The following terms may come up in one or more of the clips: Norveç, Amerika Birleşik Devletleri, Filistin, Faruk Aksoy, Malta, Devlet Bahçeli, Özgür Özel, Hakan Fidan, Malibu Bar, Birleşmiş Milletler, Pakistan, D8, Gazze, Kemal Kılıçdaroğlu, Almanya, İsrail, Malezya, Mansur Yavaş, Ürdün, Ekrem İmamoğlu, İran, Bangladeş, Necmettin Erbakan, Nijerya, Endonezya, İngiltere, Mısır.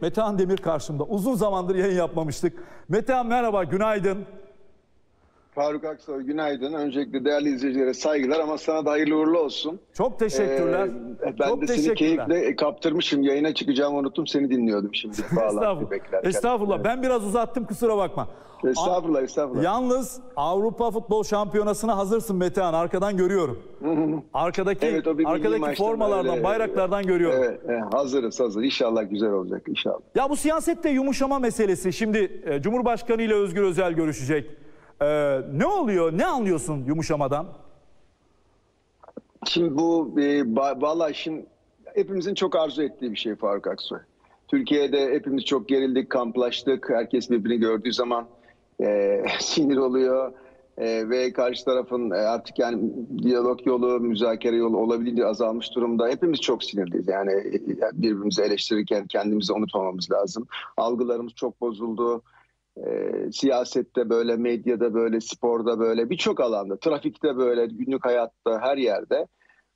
Metehan Demir karşımda. Uzun zamandır yayın yapmamıştık. Metehan merhaba, günaydın. Faruk Aksoy günaydın. Öncelikle değerli izleyicilere saygılar ama sana da hayırlı uğurlu olsun. Çok teşekkürler. Ben de seni keyifle kaptırmışım. Yayına çıkacağımı unuttum. Seni dinliyordum şimdi. Estağfurullah. Estağfurullah. Ben biraz uzattım, kusura bakma. Estağfurullah, estağfurullah. Yalnız Avrupa Futbol Şampiyonası'na hazırsın Metehan. Arkadan görüyorum. Arkadaki formalardan, bayraklardan görüyorum. Evet, hazırız. İnşallah güzel olacak inşallah. Ya bu siyasette yumuşama meselesi. Şimdi Cumhurbaşkanı ile Özgür Özel görüşecek. Ne oluyor? Ne anlıyorsun yumuşamadan? Şimdi bu vallahi şimdi hepimizin çok arzu ettiği bir şey Faruk Aksoy. Türkiye'de hepimiz çok gerildik, kamplaştık. Herkes birbirini gördüğü zaman sinir oluyor ve karşı tarafın artık yani diyalog yolu, müzakere yolu olabildiğince azalmış durumda. Hepimiz çok sinirliyiz. Yani birbirimizi eleştirirken kendimizi unutmamamız lazım. Algılarımız çok bozuldu. Siyasette böyle, medyada böyle, sporda böyle, birçok alanda, trafikte böyle, günlük hayatta, her yerde.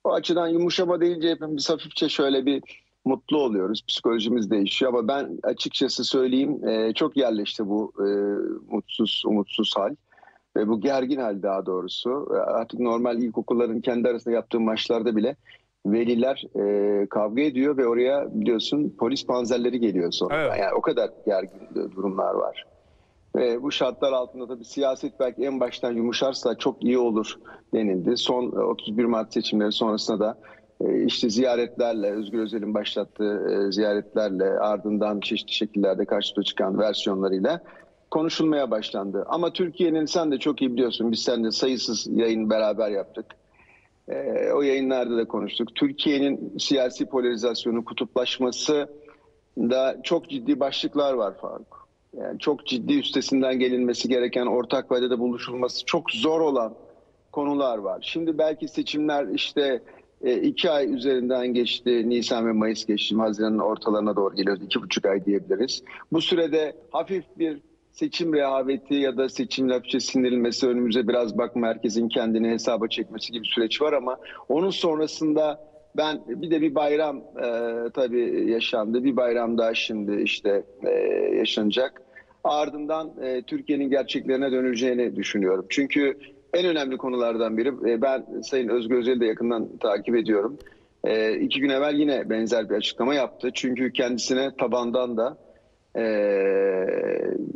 O açıdan yumuşama deyince hepimiz hafifçe şöyle bir mutlu oluyoruz. Psikolojimiz değişiyor ama ben açıkçası söyleyeyim çok yerleşti bu mutsuz, umutsuz hal ve bu gergin hal daha doğrusu. Artık normal ilkokulların kendi arasında yaptığı maçlarda bile veliler kavga ediyor ve oraya biliyorsun polis panzerleri geliyor sonra. Evet. Yani o kadar gergin durumlar var. Ve bu şartlar altında tabii siyaset belki en baştan yumuşarsa çok iyi olur denildi. Son 31 Mart seçimleri sonrasında da işte ziyaretlerle, Özgür Özel'in başlattığı ziyaretlerle ardından çeşitli şekillerde karşıda çıkan versiyonlarıyla konuşulmaya başlandı. Ama Türkiye'nin sen de çok iyi biliyorsun, biz seninle sayısız yayın beraber yaptık. O yayınlarda da konuştuk. Türkiye'nin siyasi polarizasyonu, kutuplaşması da çok ciddi başlıklar var Faruk. Yani çok ciddi üstesinden gelinmesi gereken, ortak paydada buluşulması çok zor olan konular var. Şimdi belki seçimler işte 2 ay üzerinden geçti. Nisan ve Mayıs geçti. Haziran'ın ortalarına doğru geliyoruz. 2,5 ay diyebiliriz. Bu sürede hafif bir seçim rehaveti ya da seçim lafça sindirilmesi, önümüze biraz bakma, herkesin kendini hesaba çekmesi gibi süreç var ama onun sonrasında bir bayram tabii yaşandı. Bir bayram daha şimdi işte yaşanacak. Ardından Türkiye'nin gerçeklerine dönüleceğini düşünüyorum. Çünkü en önemli konulardan biri, ben Sayın Özgür Özel'i de yakından takip ediyorum. 2 gün evvel yine benzer bir açıklama yaptı. Çünkü kendisine tabandan da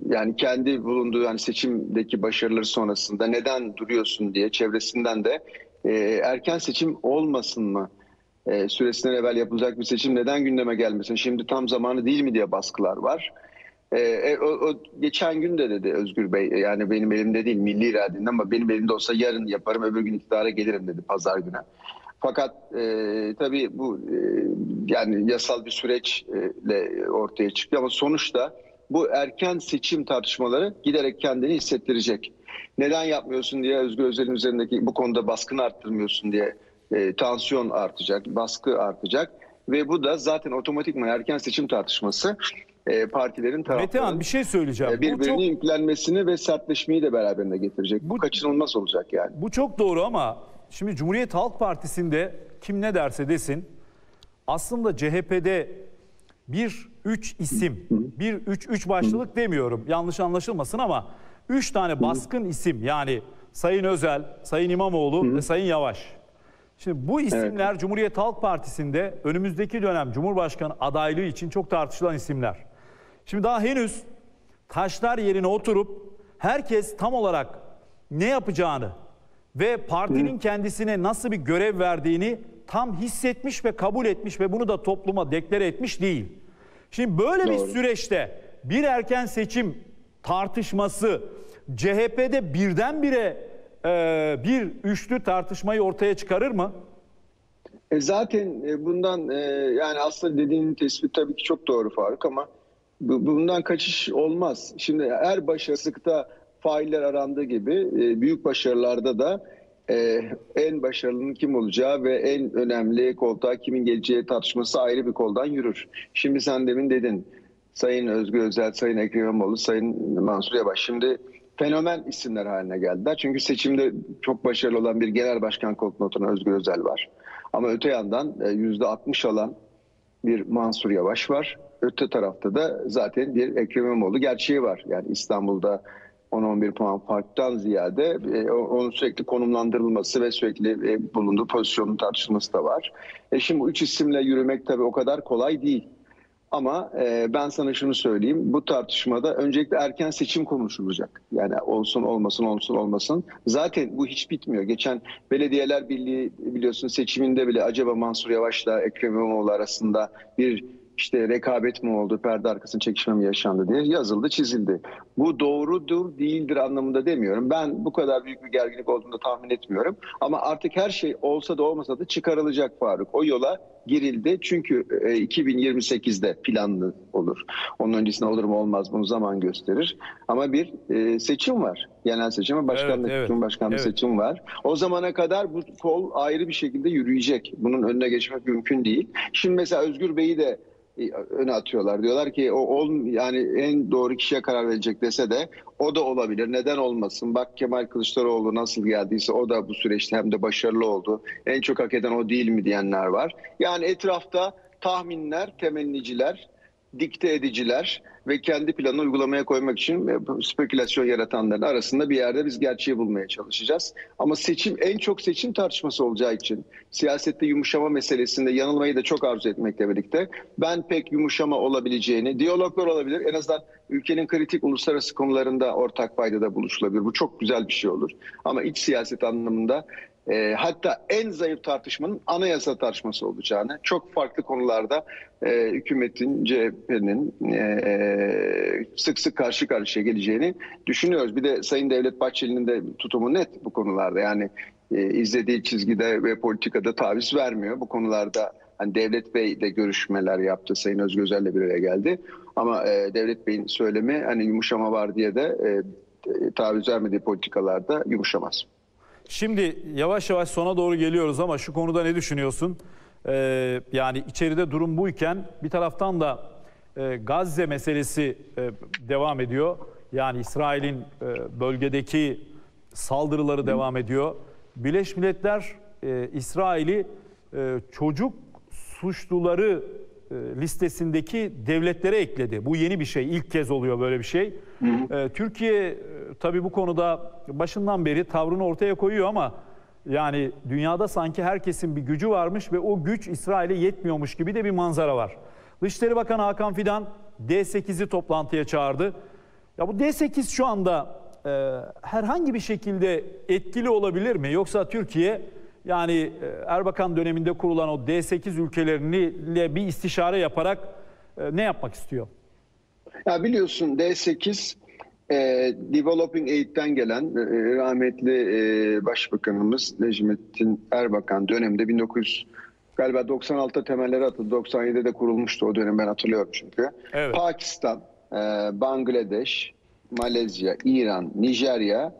yani kendi bulunduğu yani seçimdeki başarıları sonrasında neden duruyorsun diye çevresinden de erken seçim olmasın mı? Süresinden evvel yapılacak bir seçim neden gündeme gelmesin? Şimdi tam zamanı değil mi diye baskılar var. Geçen gün de dedi Özgür Bey, yani benim elimde değil milli irademde ama benim elimde olsa yarın yaparım, öbür gün iktidara gelirim dedi pazar günü. Fakat tabii bu yani yasal bir süreçle ortaya çıktı ama sonuçta bu erken seçim tartışmaları giderek kendini hissettirecek. Neden yapmıyorsun diye Özgür Özel'in üzerindeki bu konuda baskını arttırmıyorsun diye tansiyon artacak, baskı artacak ve bu da zaten otomatikman erken seçim tartışması partilerin taraflarının bir şey söyleyeceğim. Birbirinin yüklenmesini ve sertleşmeyi de beraberinde getirecek. Bu kaçınılmaz olacak yani. Bu çok doğru ama şimdi Cumhuriyet Halk Partisi'nde kim ne derse desin aslında CHP'de 3 isim, 3 başlılık demiyorum yanlış anlaşılmasın ama 3 tane baskın isim yani Sayın Özel, Sayın İmamoğlu ve Sayın Yavaş. Şimdi bu isimler evet. Cumhuriyet Halk Partisi'nde önümüzdeki dönem Cumhurbaşkanı adaylığı için çok tartışılan isimler. Şimdi daha henüz taşlar yerine oturup herkes tam olarak ne yapacağını ve partinin kendisine nasıl bir görev verdiğini tam hissetmiş ve kabul etmiş ve bunu da topluma deklare etmiş değil. Şimdi böyle bir süreçte bir erken seçim tartışması CHP'de birdenbire bir üçlü tartışmayı ortaya çıkarır mı? Zaten bundan yani aslında dediğin tespit tabii ki çok doğru Faruk ama bundan kaçış olmaz. Şimdi her başarısızlıkta failler arandığı gibi büyük başarılarda da en başarılının kim olacağı ve en önemli koltuğa kimin geleceği tartışması ayrı bir koldan yürür. Şimdi sen demin dedin Sayın Özgür Özel, Sayın Ekrem İmamoğlu, Sayın Mansur Yavaş şimdi fenomen isimler haline geldiler. Çünkü seçimde çok başarılı olan bir genel başkan koltuğuna oturan Özgür Özel var. Ama öte yandan %60 alan bir Mansur Yavaş var. öte tarafta da zaten bir Ekrem İmamoğlu gerçeği var. Yani İstanbul'da 10-11 puan farktan ziyade onun sürekli konumlandırılması ve sürekli bulunduğu pozisyonun tartışılması da var. Şimdi bu üç isimle yürümek tabii o kadar kolay değil. Ama ben sana şunu söyleyeyim. Bu tartışmada öncelikle erken seçim konuşulacak. Yani olsun olmasın. Zaten bu hiç bitmiyor. Geçen Belediyeler Birliği biliyorsun seçiminde bile acaba Mansur Yavaş'la Ekrem İmamoğlu arasında bir işte rekabet mi oldu, perde arkasında çekişme mi yaşandı diye yazıldı, çizildi. Bu doğrudur, değildir anlamında demiyorum. Ben bu kadar büyük bir gerginlik olduğunu da tahmin etmiyorum. Ama artık her şey olsa da olmasa da çıkarılacak Faruk. O yola girildi. Çünkü 2028'de planlı olur. Onun öncesinde olur mu olmaz bunu zaman gösterir. Ama bir seçim var. Genel seçim ve başkanlık, Cumhurbaşkanlığı seçim var. O zamana kadar bu kol ayrı bir şekilde yürüyecek. Bunun önüne geçmek mümkün değil. Şimdi mesela Özgür Bey'i de öne atıyorlar. Diyorlar ki yani en doğru kişiye karar verecek dese de o da olabilir. Neden olmasın? Bak Kemal Kılıçdaroğlu nasıl geldiyse o da bu süreçte hem de başarılı oldu. En çok hak eden o değil mi diyenler var. Yani etrafta tahminler, temenniciler, dikte ediciler ve kendi planını uygulamaya koymak için spekülasyon yaratanların arasında bir yerde biz gerçeği bulmaya çalışacağız. Ama seçim en çok seçim tartışması olacağı için siyasette yumuşama meselesinde yanılmayı da çok arzu etmekle birlikte ben pek yumuşama olabileceğini, diyaloglar olabilir en azından ülkenin kritik uluslararası konularında ortak paydada buluşulabilir. Bu çok güzel bir şey olur. Ama iç siyaset anlamında hatta en zayıf tartışmanın anayasa tartışması olacağını, çok farklı konularda hükümetin, CHP'nin sık sık karşı karşıya geleceğini düşünüyoruz. Bir de Sayın Devlet Bahçeli'nin de tutumu net bu konularda. Yani izlediği çizgide ve politikada taviz vermiyor. Bu konularda hani Devlet Bey de görüşmeler yaptı. Sayın Özgür Özel'le bir araya geldi. Ama Devlet Bey'in söylemi hani yumuşama var diye de taviz vermediği politikalarda yumuşamaz. Şimdi yavaş yavaş sona doğru geliyoruz ama şu konuda ne düşünüyorsun? Yani içeride durum buyken bir taraftan da Gazze meselesi devam ediyor. Yani İsrail'in bölgedeki saldırıları devam ediyor. Birleşmiş Milletler İsrail'i çocuk suçluları listesindeki devletlere ekledi. Bu yeni bir şey. İlk kez oluyor böyle bir şey. Türkiye tabii bu konuda başından beri tavrını ortaya koyuyor ama yani dünyada sanki herkesin bir gücü varmış ve o güç İsrail'e yetmiyormuş gibi de bir manzara var. Dışişleri Bakanı Hakan Fidan D8'i toplantıya çağırdı. Ya bu D8 şu anda herhangi bir şekilde etkili olabilir mi? Yoksa Türkiye yani Erbakan döneminde kurulan o D8 ülkeleriyle bir istişare yaparak ne yapmak istiyor? Ya biliyorsun D8 Developing Aid'den gelen rahmetli Başbakanımız Necmettin Erbakan döneminde 1996'da temelleri atıldı. 97'de kurulmuştu o dönem ben hatırlıyorum çünkü. Evet. Pakistan, Bangladeş, Malezya, İran, Nijerya,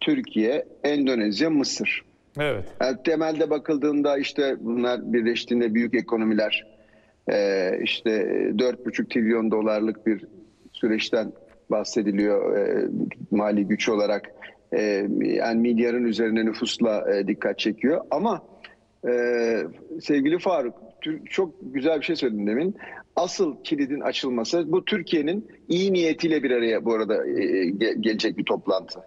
Türkiye, Endonezya, Mısır. Evet. Yani temelde bakıldığında işte bunlar birleştiğinde büyük ekonomiler işte 4,5 trilyon dolarlık bir süreçten bahsediliyor mali güç olarak yani milyarın üzerine nüfusla dikkat çekiyor. Ama sevgili Faruk çok güzel bir şey söyledin demin. Asıl kilidin açılması bu Türkiye'nin iyi niyetiyle bir araya bu arada gelecek bir toplantı.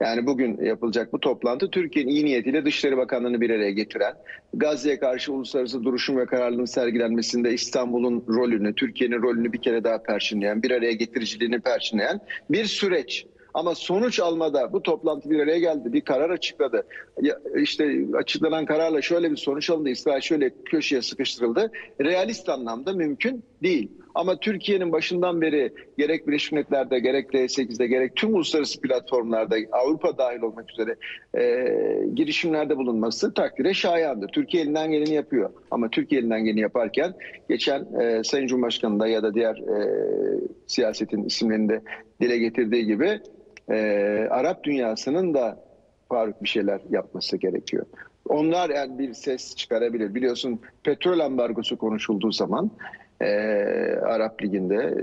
Yani bugün yapılacak bu toplantı Türkiye'nin iyi niyetiyle Dışişleri Bakanlığı'nı bir araya getiren, Gazze'ye karşı uluslararası duruşun ve kararlılığın sergilenmesinde İstanbul'un rolünü, Türkiye'nin rolünü bir kere daha perçinleyen, bir araya getiriciliğini perçinleyen bir süreç. Ama sonuç almada bu toplantı bir araya geldi, bir karar açıkladı. İşte açıklanan kararla şöyle bir sonuç alındı, İsrail şöyle köşeye sıkıştırıldı. Realist anlamda mümkün değil. Ama Türkiye'nin başından beri gerek Birleşmiş Milletler'de, gerek D8'de, gerek tüm uluslararası platformlarda, Avrupa dahil olmak üzere girişimlerde bulunması takdire şayandır. Türkiye elinden geleni yapıyor. Ama Türkiye elinden geleni yaparken geçen Sayın Cumhurbaşkanı da ya da diğer siyasetin isimlerini de dile getirdiği gibi Arap dünyasının da Faruk bir şeyler yapması gerekiyor. Onlar yani bir ses çıkarabilir. Biliyorsun petrol ambargosu konuşulduğu zaman Arap Ligi'nde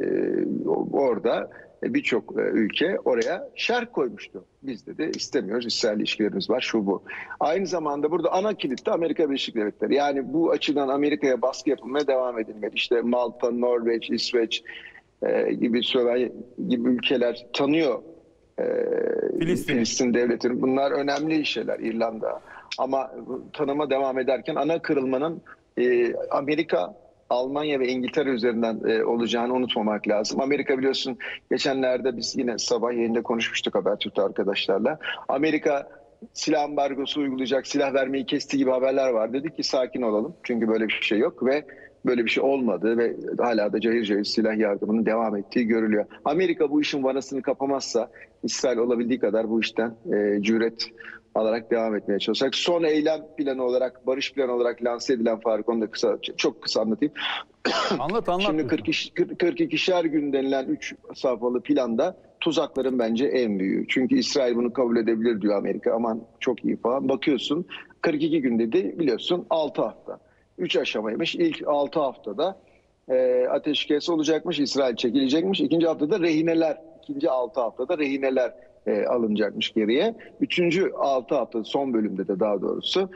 orada birçok ülke oraya şerh koymuştu. Biz dedi istemiyoruz, İsrail ilişkilerimiz var, şu bu. Aynı zamanda burada ana kilit de Amerika Birleşik Devletleri. Yani bu açıdan Amerika'ya baskı yapılmaya devam edilmeli. İşte Malta, Norveç, İsveç gibi ülkeler tanıyor Filistin devletini. Bunlar önemli şeyler, İrlanda. Ama tanıma devam ederken ana kırılmanın Amerika, Almanya ve İngiltere üzerinden olacağını unutmamak lazım. Amerika biliyorsun geçenlerde biz yine sabah yayında konuşmuştuk Habertürk'te arkadaşlarla. Amerika silah ambargosu uygulayacak, silah vermeyi kesti gibi haberler var. Dedik ki sakin olalım çünkü böyle bir şey yok ve böyle bir şey olmadı ve hala da cayır cayır silah yardımının devam ettiği görülüyor. Amerika bu işin vanasını kapamazsa İsrail olabildiği kadar bu işten cüret alarak devam etmeye çalışacak. Son eylem planı olarak, barış planı olarak lanse edilen Faruk, onu da kısa, çok kısa anlatayım. Anlat. Şimdi 42'şer gün denilen 3 safhalı planda tuzakların bence en büyüğü. Çünkü İsrail bunu kabul edebilir diyor Amerika. Aman çok iyi falan. Bakıyorsun 42 gün dedi, biliyorsun 6 hafta. 3 aşamaymış. İlk 6 haftada ateşkes olacakmış, İsrail çekilecekmiş. İkinci 6 haftada rehineler alınacakmış geriye. 3. 6 hafta son bölümde de daha doğrusu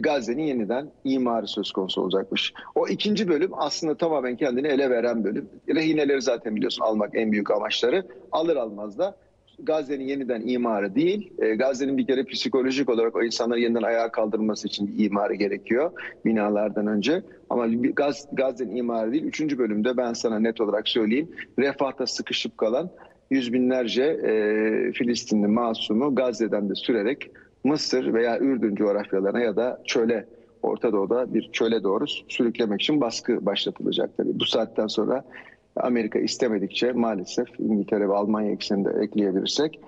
Gazze'nin yeniden imarı söz konusu olacakmış. O ikinci bölüm aslında tamamen kendini ele veren bölüm. Rehineleri zaten biliyorsun almak en büyük amaçları. Alır almaz da Gazze'nin yeniden imarı değil, Gazze'nin bir kere psikolojik olarak o insanları yeniden ayağa kaldırması için bir imarı gerekiyor binalardan önce. Ama Gazze'nin imarı değil. 3. bölümde ben sana net olarak söyleyeyim, refahta sıkışıp kalan yüz binlerce Filistinli masumu Gazze'den de sürerek Mısır veya Ürdün coğrafyalarına ya da çöle, Orta Doğu'da bir çöle doğru sürüklemek için baskı başlatılacak tabii. Bu saatten sonra Amerika istemedikçe maalesef İngiltere ve Almanya eksenini de ekleyebilirsek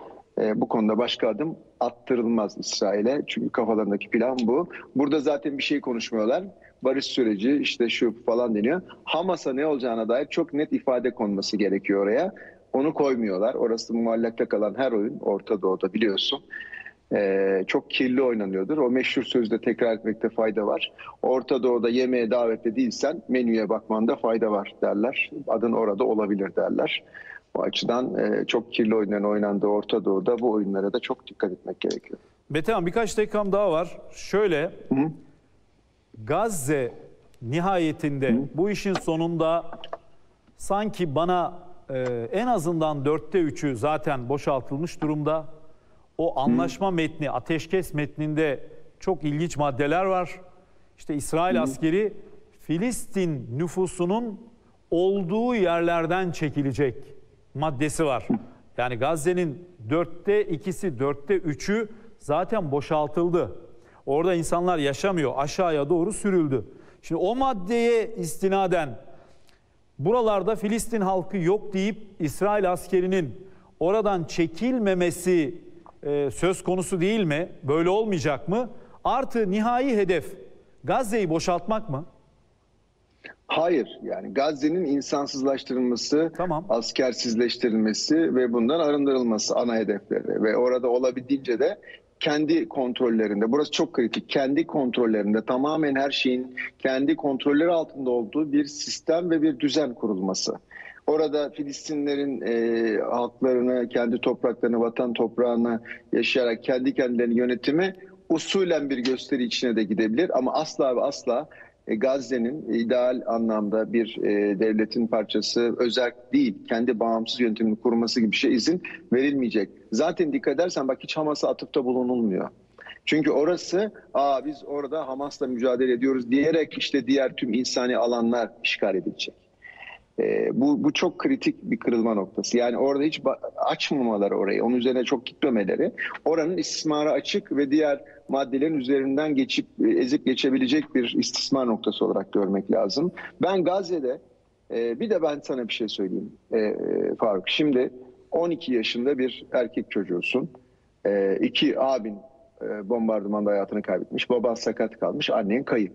bu konuda başka adım attırılmaz İsrail'e. Çünkü kafalarındaki plan bu. Burada zaten bir şey konuşmuyorlar. Barış süreci işte şu falan deniyor. Hamas'a ne olacağına dair çok net ifade konması gerekiyor oraya. Onu koymuyorlar. Orası muallakta kalan her oyun Orta Doğu'da biliyorsun. Çok kirli oynanıyordur. O meşhur sözü de tekrar etmekte fayda var. Orta Doğu'da yemeğe davetli değilsen menüye bakmanda fayda var derler. Adın orada olabilir derler. O açıdan çok kirli oynandığı Orta Doğu'da bu oyunlara da çok dikkat etmek gerekiyor. Metehan, birkaç dakikam daha var. Şöyle, Gazze nihayetinde bu işin sonunda sanki bana en azından 4'te 3'ü zaten boşaltılmış durumda. O anlaşma metni, ateşkes metninde çok ilginç maddeler var. İşte İsrail askeri Filistin nüfusunun olduğu yerlerden çekilecek maddesi var. Yani Gazze'nin 4'te 2'si, 4'te 3'ü zaten boşaltıldı. Orada insanlar yaşamıyor, aşağıya doğru sürüldü. Şimdi o maddeye istinaden buralarda Filistin halkı yok deyip İsrail askerinin oradan çekilmemesi söz konusu değil mi? Böyle olmayacak mı? Artı nihai hedef Gazze'yi boşaltmak mı? Hayır. Yani Gazze'nin insansızlaştırılması, askersizleştirilmesi ve bundan arındırılması ana hedefleri. Ve orada olabildiğince de kendi kontrollerinde, burası çok kritik, kendi kontrollerinde tamamen her şeyin kendi kontrolleri altında olduğu bir sistem ve bir düzen kurulması. Orada Filistinlerin halklarını, kendi topraklarını, vatan toprağını yaşayarak kendi kendilerini yönetimi usulen bir gösteri içine de gidebilir. Ama asla ve asla Gazze'nin ideal anlamda bir devletin parçası, özerk değil, kendi bağımsız yönetimini kurması gibi bir şey izin verilmeyecek. Zaten dikkat edersen bak hiç Hamas'a atıfta bulunulmuyor. Çünkü orası, biz orada Hamas'la mücadele ediyoruz diyerek işte diğer tüm insani alanlar işgal edilecek. Bu çok kritik bir kırılma noktası. Yani orada hiç açmamaları orayı, onun üzerine çok gitmemeleri, oranın istismara açık ve diğer maddelerin üzerinden geçip ezip geçebilecek bir istismar noktası olarak görmek lazım. Ben Gazze'de, bir de ben sana bir şey söyleyeyim Faruk. Şimdi 12 yaşında bir erkek çocuğusun. 2 abin bombardımanda hayatını kaybetmiş. Baban sakat kalmış, annen kayıp.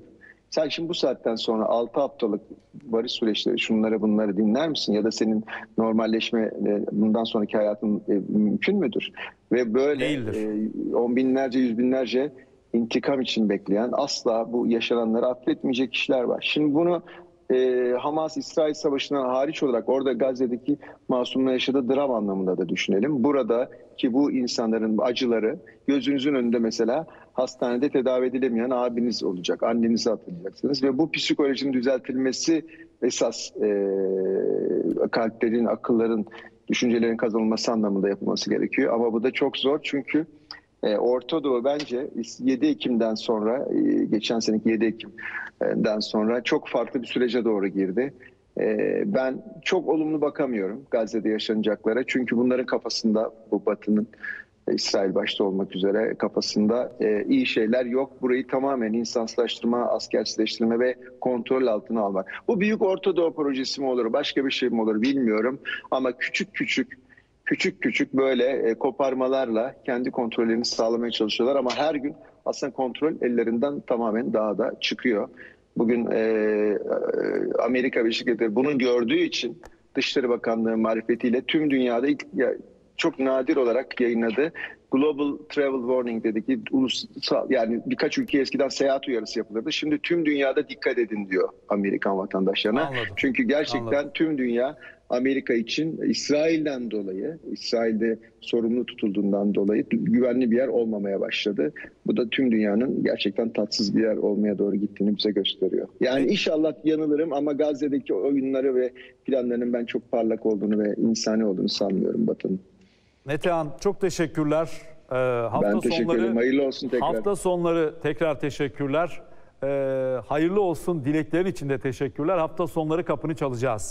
Sen şimdi bu saatten sonra 6 haftalık barış süreçleri, şunları bunları dinler misin? Ya da senin normalleşme, bundan sonraki hayatın mümkün müdür? Ve böyle on binlerce, yüz binlerce intikam için bekleyen, asla bu yaşananları affetmeyecek kişiler var. Şimdi bunu Hamas-İsrail savaşından hariç olarak orada Gazze'deki masumların yaşadığı dram anlamında da düşünelim. Buradaki bu insanların acıları gözünüzün önünde, mesela hastanede tedavi edilemeyen abiniz olacak, annenizi hatırlayacaksınız ve bu psikolojinin düzeltilmesi esas kalplerin, akılların, düşüncelerin kazanılması anlamında yapılması gerekiyor. Ama bu da çok zor çünkü Orta Doğu bence 7 Ekim'den sonra, geçen seneki 7 Ekim'den sonra çok farklı bir sürece doğru girdi. Ben çok olumlu bakamıyorum Gazze'de yaşanacaklara. Çünkü bunların kafasında, bu Batı'nın, İsrail başta olmak üzere kafasında iyi şeyler yok. Burayı tamamen insansızlaştırma, askersizleştirme ve kontrol altına almak. Bu büyük Orta Doğu projesi mi olur, başka bir şey mi olur bilmiyorum. Ama küçük küçük böyle koparmalarla kendi kontrollerini sağlamaya çalışıyorlar. Ama her gün aslında kontrol ellerinden tamamen daha da çıkıyor. Bugün Amerika Birleşik Devletleri bunu gördüğü için Dışişleri Bakanlığı marifetiyle tüm dünyada çok nadir olarak yayınladı. Global Travel Warning dedi ki, ulusal, yani birkaç ülkeye eskiden seyahat uyarısı yapılırdı. Şimdi tüm dünyada dikkat edin diyor Amerikan vatandaşlarına. Anladım. Çünkü gerçekten tüm dünya Amerika için İsrail'den dolayı, İsrail'de sorumlu tutulduğundan dolayı güvenli bir yer olmamaya başladı. Bu da tüm dünyanın gerçekten tatsız bir yer olmaya doğru gittiğini bize gösteriyor. Yani inşallah yanılırım ama Gazze'deki oyunları ve planlarının ben çok parlak olduğunu ve insani olduğunu sanmıyorum Batı'nın. Metehan, çok teşekkürler. Ben teşekkür ederim. Hayırlı olsun tekrar. Hafta sonları tekrar teşekkürler. Hayırlı olsun dileklerin için de teşekkürler. Hafta sonları kapını çalacağız.